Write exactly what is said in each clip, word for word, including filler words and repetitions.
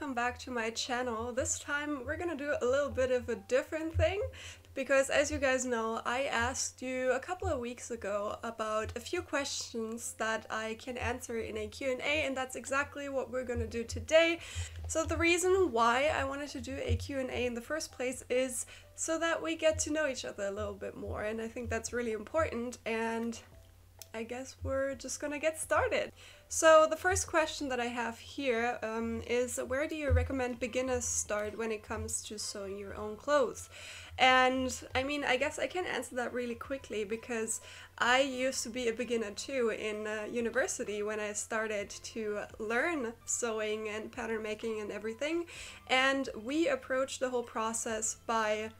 welcome back to my channel. This time we're gonna do a little bit of a different thing because, as you guys know, I asked you a couple of weeks ago about a few questions that I can answer in a Q and A, and that's exactly what we're gonna do today. So the reason why I wanted to do a Q and A in the first place is so that we get to know each other a little bit more, and I think that's really important, and I guess we're just gonna get started. So the first question that I have here um, is, where do you recommend beginners start when it comes to sewing your own clothes? And I mean, I guess I can answer that really quickly because I used to be a beginner too in uh, university when I started to learn sewing and pattern making and everything. And we approached the whole process by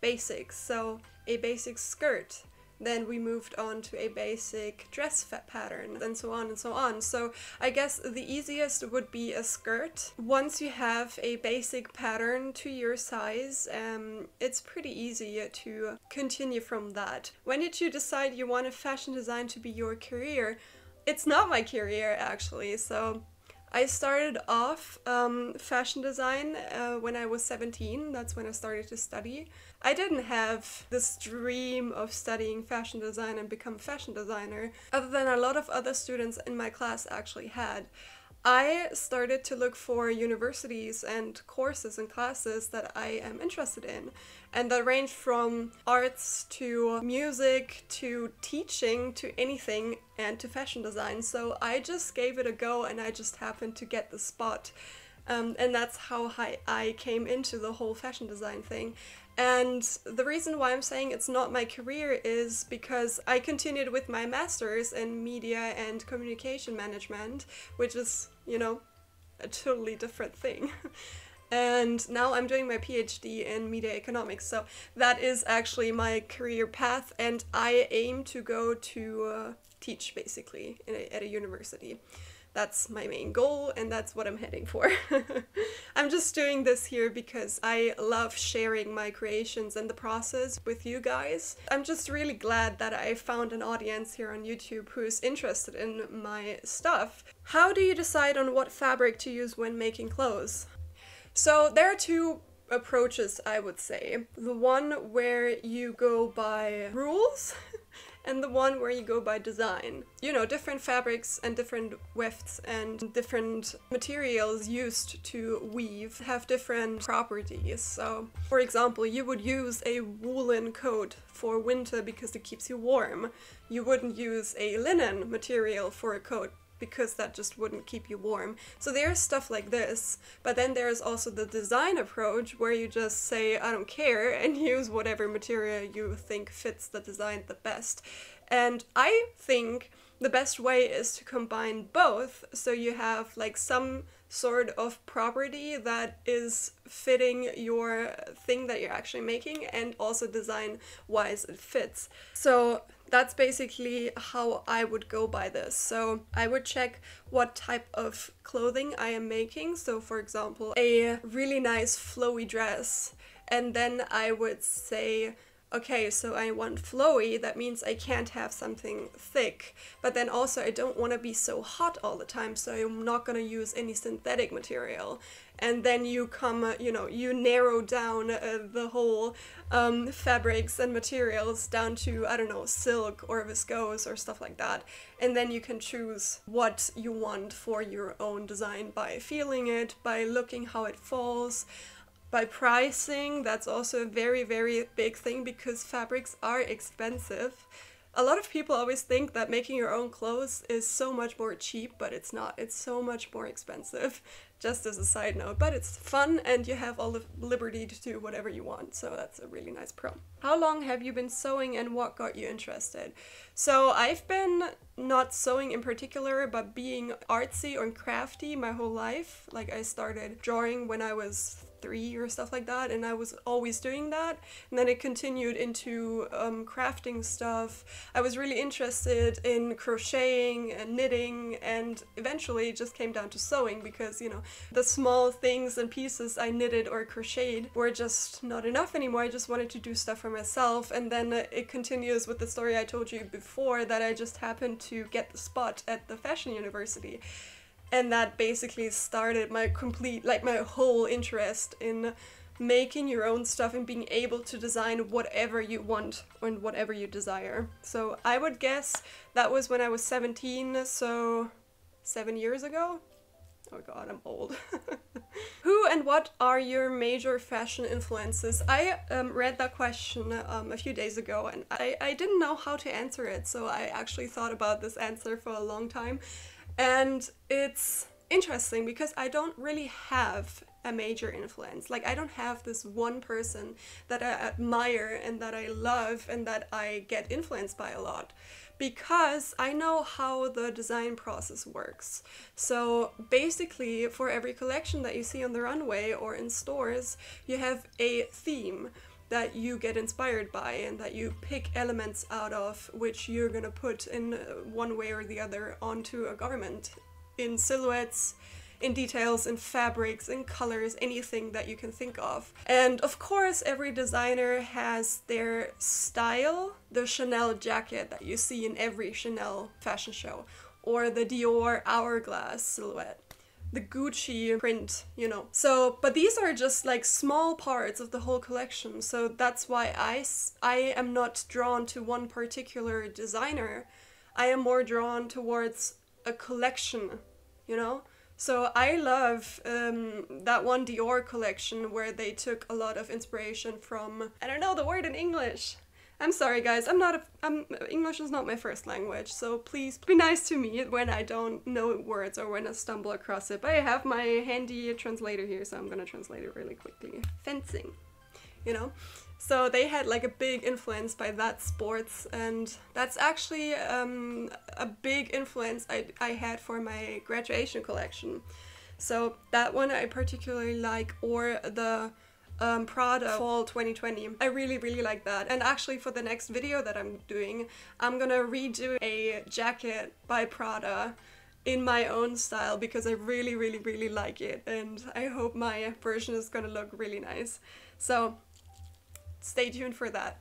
basics, so a basic skirt. Then we moved on to a basic dress pattern, and so on and so on. So I guess the easiest would be a skirt. Once you have a basic pattern to your size, um, it's pretty easy to continue from that. When did you decide you wanted fashion design to be your career? It's not my career, actually, so I started off um, fashion design uh, when I was seventeen. That's when I started to study. I didn't have this dream of studying fashion design and become a fashion designer, other than a lot of other students in my class actually had. I started to look for universities and courses and classes that I am interested in, and that range from arts to music to teaching to anything and to fashion design. So I just gave it a go and I just happened to get the spot, um, and that's how I, I came into the whole fashion design thing. And the reason why I'm saying it's not my career is because I continued with my master's in media and communication management, which is, you know, a totally different thing. And now I'm doing my PhD in media economics, so that is actually my career path, and I aim to go to uh, teach, basically, in a, at a university. That's my main goal, and that's what I'm heading for. I'm just doing this here because I love sharing my creations and the process with you guys. I'm just really glad that I found an audience here on YouTube who's interested in my stuff. How do you decide on what fabric to use when making clothes? So there are two approaches, I would say. The one where you go by rules, and the one where you go by design. You know, different fabrics and different wefts and different materials used to weave have different properties. So, for example, you would use a woolen coat for winter because it keeps you warm. You wouldn't use a linen material for a coat because that just wouldn't keep you warm. So there's stuff like this, but then there's also the design approach where you just say, I don't care, and use whatever material you think fits the design the best. And I think the best way is to combine both, so you have like some sort of property that is fitting your thing that you're actually making, and also design-wise it fits. So that's basically how I would go by this. So I would check what type of clothing I am making. So, for example, a really nice flowy dress, and then I would say, okay, so I want flowy, that means I can't have something thick, but then also I don't want to be so hot all the time, so I'm not going to use any synthetic material. And then you come, you know, you narrow down uh, the whole um, fabrics and materials down to, I don't know, silk or viscose or stuff like that. And then you can choose what you want for your own design by feeling it, by looking how it falls. By pricing, that's also a very, very big thing because fabrics are expensive. A lot of people always think that making your own clothes is so much more cheap, but it's not. It's so much more expensive, just as a side note. But it's fun and you have all the liberty to do whatever you want, so that's a really nice pro. How long have you been sewing and what got you interested? So I've been not sewing in particular, but being artsy or crafty my whole life. Like, I started drawing when I was three or stuff like that, and I was always doing that, and then it continued into um, crafting stuff. I was really interested in crocheting and knitting, and eventually it just came down to sewing because, you know, the small things and pieces I knitted or crocheted were just not enough anymore. I just wanted to do stuff for myself, and then it continues with the story I told you before that I just happened to get the spot at the fashion university. And that basically started my complete, like my whole interest in making your own stuff and being able to design whatever you want and whatever you desire. So I would guess that was when I was seventeen, so seven years ago? Oh god, I'm old. Who and what are your major fashion influences? I um, read that question um, a few days ago, and I, I didn't know how to answer it, so I actually thought about this answer for a long time. And it's interesting because I don't really have a major influence. Like, I don't have this one person that I admire and that I love and that I get influenced by a lot, because I know how the design process works. So basically, for every collection that you see on the runway or in stores, you have a theme that you get inspired by and that you pick elements out of, which you're gonna put in one way or the other onto a garment, in silhouettes, in details, in fabrics, in colors, anything that you can think of. And of course, every designer has their style. The Chanel jacket that you see in every Chanel fashion show, or the Dior hourglass silhouette, the Gucci print, you know. So, but these are just like small parts of the whole collection. So that's why I, I am not drawn to one particular designer. I am more drawn towards a collection, you know? So I love um, that one Dior collection where they took a lot of inspiration from, I don't know the word in English. I'm sorry guys, I'm not a, I'm, English is not my first language, so please be nice to me when I don't know words or when I stumble across it. But I have my handy translator here, so I'm gonna translate it really quickly. Fencing, you know? So they had like a big influence by that sports, and that's actually um, a big influence I, I had for my graduation collection. So that one I particularly like, or the Um, Prada Fall twenty twenty. I really really like that, and actually for the next video that I'm doing, I'm gonna redo a jacket by Prada in my own style because I really really really like it, and I hope my version is gonna look really nice. So stay tuned for that.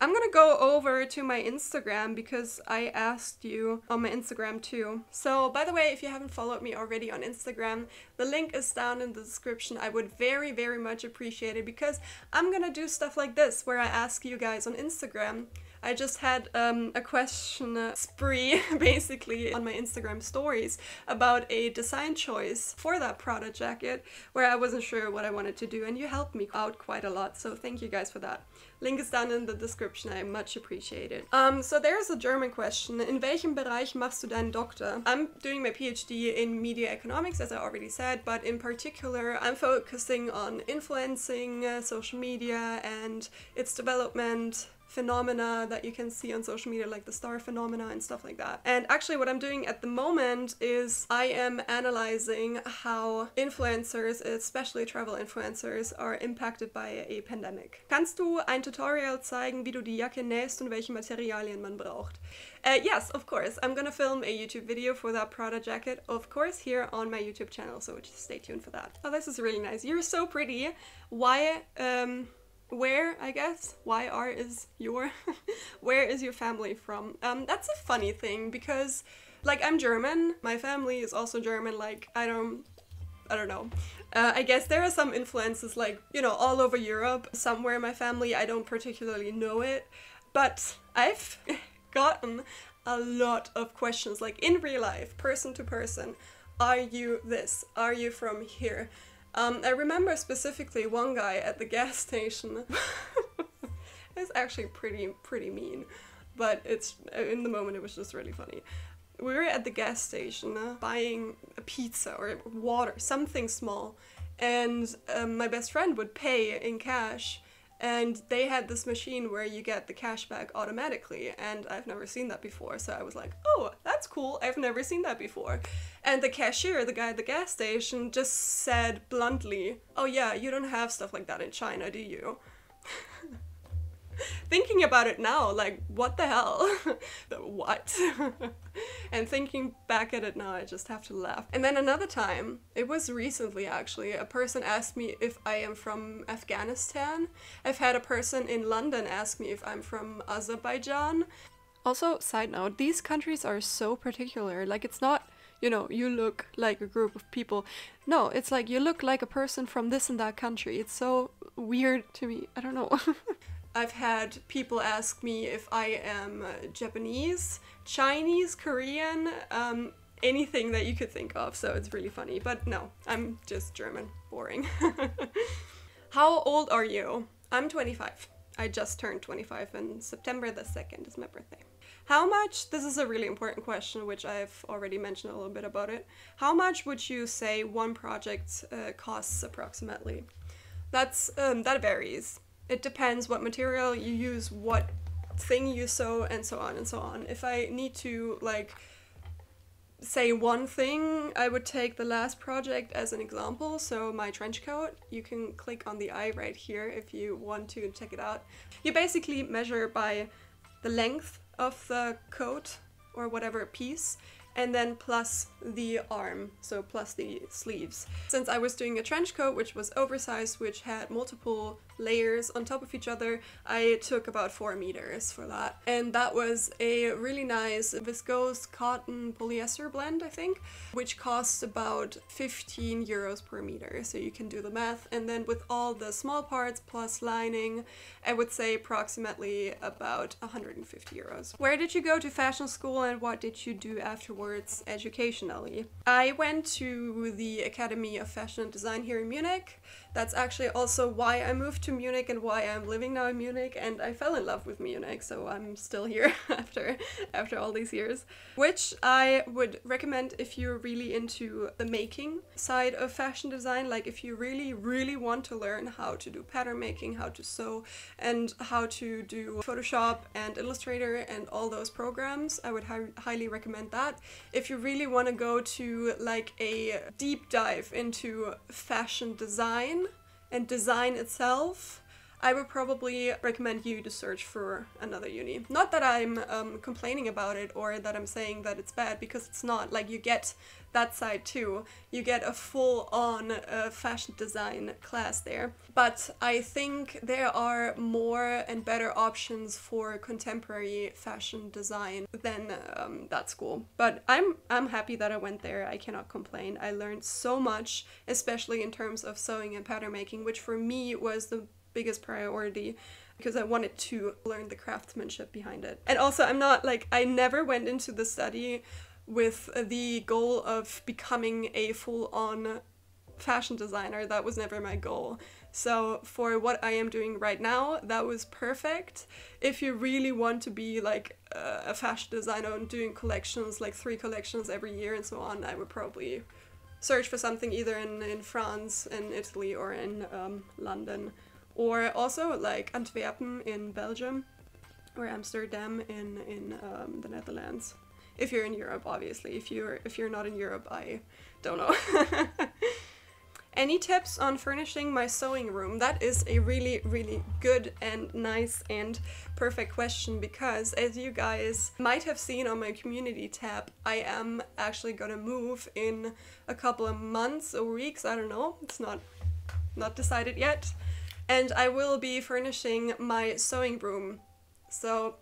I'm gonna go over to my Instagram because I asked you on my Instagram too. So by the way, if you haven't followed me already on Instagram, the link is down in the description. I would very, very much appreciate it because I'm gonna do stuff like this where I ask you guys on Instagram. I just had um, a question spree basically on my Instagram stories about a design choice for that Prada jacket where I wasn't sure what I wanted to do, and you helped me out quite a lot, so thank you guys for that. Link is down in the description, I much appreciate it. Um, so there's a German question. In welchem Bereich machst du deinen Doktor? I'm doing my PhD in media economics, as I already said, but in particular I'm focusing on influencing, uh, social media and its development, phenomena that you can see on social media like the star phenomena and stuff like that. And actually what I'm doing at the moment is I am analyzing how influencers, especially travel influencers, are impacted by a pandemic. Kannst du ein Tutorial zeigen, wie du die Jacke nähst und welche Materialien man braucht? Uh, yes, of course. I'm gonna film a YouTube video for that Prada jacket, of course, here on my YouTube channel, so just stay tuned for that. Oh, this is really nice. You're so pretty. Why, um... Where, I guess, Y R is your, where is your family from? Um, that's a funny thing because, like, I'm German, my family is also German, like, I don't, I don't know. Uh, I guess there are some influences, like, you know, all over Europe, somewhere in my family, I don't particularly know it, but I've gotten a lot of questions, like, in real life, person to person, are you this, are you from here? Um, I remember specifically one guy at the gas station. It's actually pretty, pretty mean, but it's, in the moment it was just really funny. We were at the gas station uh, buying a pizza or water, something small, and um, my best friend would pay in cash, and they had this machine where you get the cash back automatically, and I've never seen that before, so I was like, oh, that's cool, I've never seen that before. And the cashier, the guy at the gas station, just said bluntly, oh yeah, you don't have stuff like that in China, do you? Thinking about it now, like, what the hell? What? And thinking back at it now, I just have to laugh. And then another time, it was recently actually, a person asked me if I am from Afghanistan. I've had a person in London ask me if I'm from Azerbaijan. Also, side note, these countries are so particular. Like, it's not you know, you look like a group of people. No, it's like you look like a person from this and that country. It's so weird to me. I don't know. I've had people ask me if I am Japanese, Chinese, Korean, um, anything that you could think of, so it's really funny. But no, I'm just German. Boring. How old are you? I'm twenty-five. I just turned twenty-five, and September the second is my birthday. How much, this is a really important question, which I've already mentioned a little bit about it. How much would you say one project uh, costs approximately? That's, um, that varies. It depends what material you use, what thing you sew, and so on and so on. If I need to, like, say one thing, I would take the last project as an example, so my trench coat. You can click on the eye right here if you want to check it out. You basically measure by the length of the coat or whatever piece, and then plus the arm, so plus the sleeves. Since I was doing a trench coat which was oversized, which had multiple layers on top of each other, I took about four meters for that. And that was a really nice viscose cotton polyester blend, I think, which costs about fifteen euros per meter. So you can do the math. And then with all the small parts plus lining, I would say approximately about one hundred fifty euros. Where did you go to fashion school and what did you do afterwards? Educationally. I went to the Academy of Fashion and Design here in Munich. That's actually also why I moved to Munich and why I'm living now in Munich, and I fell in love with Munich, so I'm still here after after all these years, which I would recommend if you're really into the making side of fashion design, like if you really, really want to learn how to do pattern making, how to sew, and how to do Photoshop and Illustrator and all those programs. I would hi- highly recommend that. If you really want to go to like a deep dive into fashion design and design itself, I would probably recommend you to search for another uni. Not that I'm um, complaining about it or that I'm saying that it's bad, because it's not. Like, you get that side too. You get a full-on uh, fashion design class there. But I think there are more and better options for contemporary fashion design than um, that school. But I'm, I'm happy that I went there. I cannot complain. I learned so much, especially in terms of sewing and pattern making, which for me was the biggest priority, because I wanted to learn the craftsmanship behind it. And also, I'm not like, I never went into the study with the goal of becoming a full-on fashion designer. That was never my goal. So for what I am doing right now, that was perfect. If you really want to be like uh, a fashion designer and doing collections, like three collections every year and so on, I would probably search for something either in, in France, in Italy, or in um, London. Or also like Antwerpen in Belgium, or Amsterdam in, in um, the Netherlands. If you're in Europe, obviously. If you're, if you're not in Europe, I don't know. Any tips on furnishing my sewing room? That is a really, really good and nice and perfect question, because as you guys might have seen on my community tab, I am actually gonna move in a couple of months or weeks, I don't know. It's not, not decided yet. And I will be furnishing my sewing room. So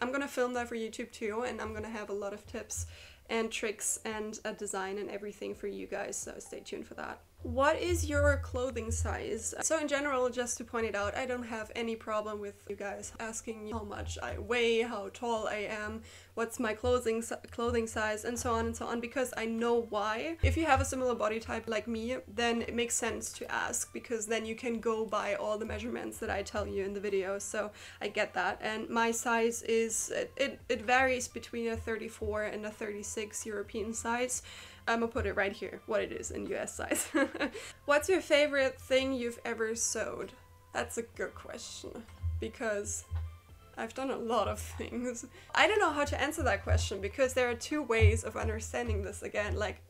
I'm gonna film that for YouTube too, and I'm gonna have a lot of tips and tricks and a design and everything for you guys, so stay tuned for that. What is your clothing size? So in general, just to point it out, I don't have any problem with you guys asking how much I weigh, how tall I am, what's my clothing clothing size, and so on and so on, because I know why. If you have a similar body type like me, then it makes sense to ask, because then you can go by all the measurements that I tell you in the video, so I get that. And my size is, it, it, it varies between a thirty-four and a thirty-six European size. I'm gonna put it right here, what it is in U S size. What's your favorite thing you've ever sewed? That's a good question, because I've done a lot of things. I don't know how to answer that question, because there are two ways of understanding this again, like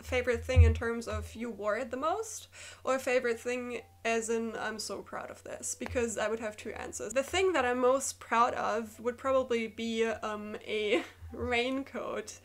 favorite thing in terms of you wore it the most, or favorite thing as in I'm so proud of this, because I would have two answers. The thing that I'm most proud of would probably be um, a raincoat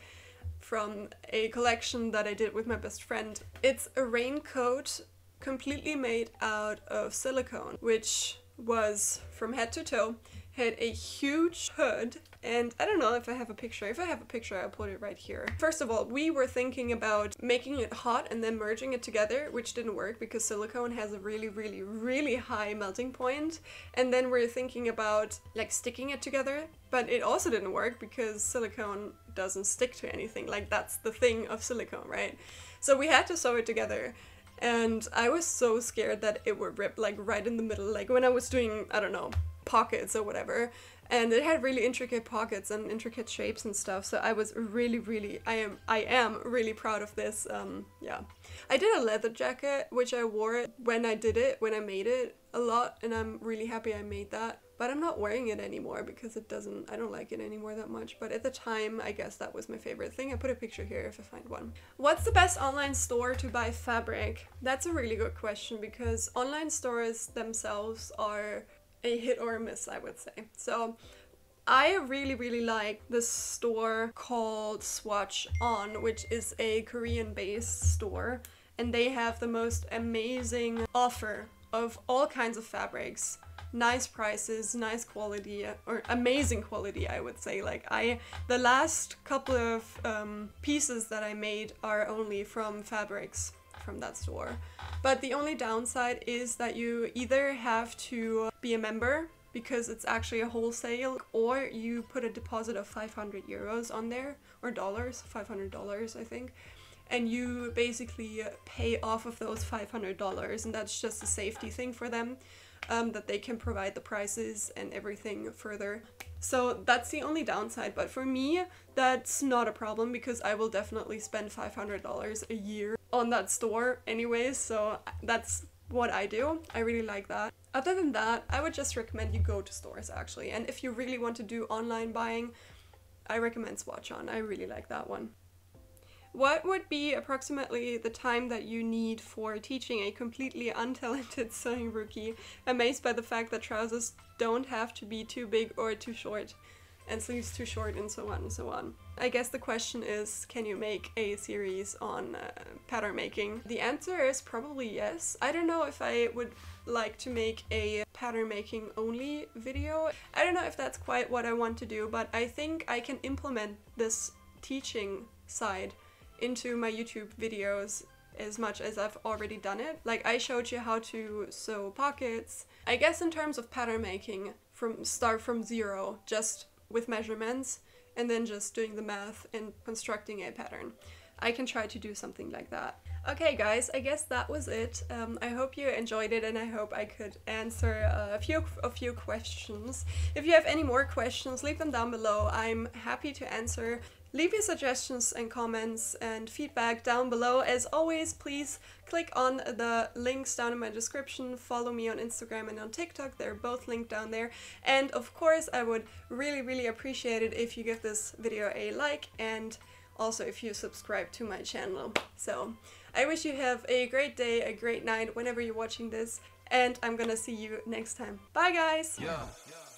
from a collection that I did with my best friend. It's a raincoat completely made out of silicone, which was from head to toe, had a huge hood, and I don't know if I have a picture. If I have a picture, I'll put it right here. First of all, we were thinking about making it hot and then merging it together, which didn't work because silicone has a really, really, really high melting point. And then we're thinking about like sticking it together, but it also didn't work because silicone doesn't stick to anything. Like that's the thing of silicone, right? So we had to sew it together. And I was so scared that it would rip like right in the middle, like when I was doing, I don't know, pockets or whatever. And it had really intricate pockets and intricate shapes and stuff. So I was really, really, I am, I am really proud of this. Um, yeah, I did a leather jacket, which I wore when I did it, when I made it a lot. And I'm really happy I made that. But I'm not wearing it anymore because it doesn't, I don't like it anymore that much. But at the time, I guess that was my favorite thing. I put a picture here if I find one. What's the best online store to buy fabric? That's a really good question because online stores themselves are a hit or a miss, I would say. So I really, really like this store called Swatch On, which is a Korean-based store. And they have the most amazing offer of all kinds of fabrics. Nice prices, nice quality, or amazing quality, I would say. Like I, the last couple of um, pieces that I made are only from fabrics from that store. But the only downside is that you either have to be a member because it's actually a wholesale, or you put a deposit of five hundred euros on there, or dollars, five hundred dollars I think. And you basically pay off of those five hundred dollars, and that's just a safety thing for them. Um, that they can provide the prices and everything further. So that's the only downside, but for me that's not a problem because I will definitely spend five hundred dollars a year on that store anyways, so that's what I do. I really like that. Other than that, I would just recommend you go to stores actually, and if you really want to do online buying, I recommend Swatch On. I really like that one. What would be approximately the time that you need for teaching a completely untalented sewing rookie? Amazed by the fact that trousers don't have to be too big or too short, and sleeves too short, and so on and so on. I guess the question is, can you make a series on uh, pattern making? The answer is probably yes. I don't know if I would like to make a pattern making only video. I don't know if that's quite what I want to do, but I think I can implement this teaching side into my YouTube videos as much as I've already done it. Like I showed you how to sew pockets. I guess in terms of pattern making, from start from zero, just with measurements and then just doing the math and constructing a pattern. I can try to do something like that. Okay guys, I guess that was it. Um, I hope you enjoyed it and I hope I could answer a few, a few questions. If you have any more questions, leave them down below. I'm happy to answer. Leave your suggestions and comments and feedback down below. As always, please click on the links down in my description. Follow me on Instagram and on TikTok. They're both linked down there. And of course, I would really, really appreciate it if you give this video a like and also if you subscribe to my channel. So I wish you have a great day, a great night whenever you're watching this. And I'm gonna see you next time. Bye, guys! Yeah. Yeah.